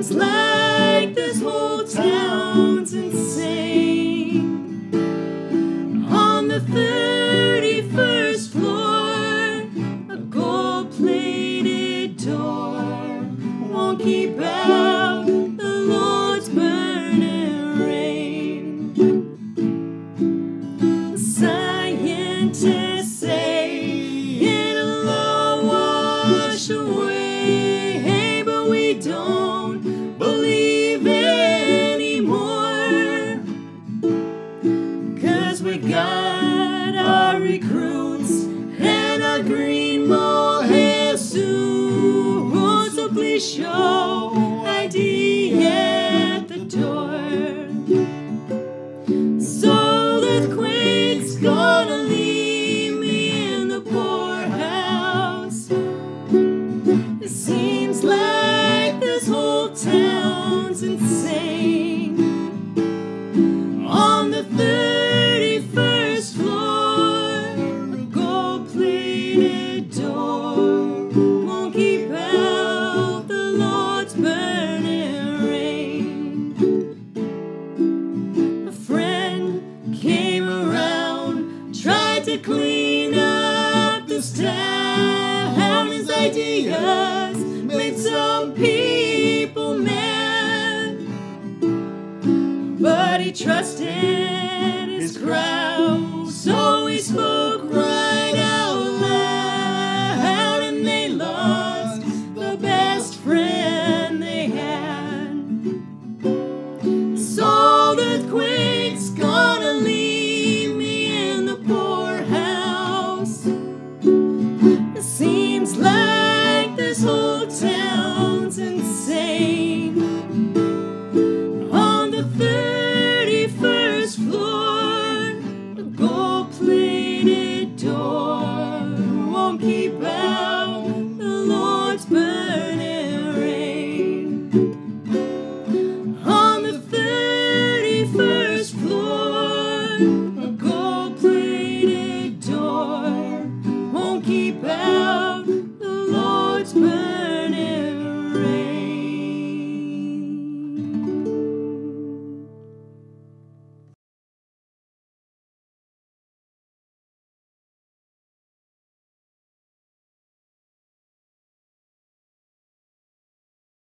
It's like this whole town's insane. On the 31st floor, a gold-plated door won't keep out the Lord's burning rain. Scientists say it'll all wash away, hey, but we don't believe anymore, 'cause we got our recruits and our green mole hair suits. So please show ID at the door. So the quake's gonna leave me in the poorhouse. It seems like town's insane. On the 31st floor, a gold-plated door won't keep out the Lord's burning rain. A friend came around, tried to clean up this town. His ideas made some peace, but he trusted his crowd, so he spoke right out loud, and they lost the best friend they had. So the quake's gonna leave me in the poorhouse. It seems like this whole town's insane. Keep out the Lord's burning rain. On the 31st floor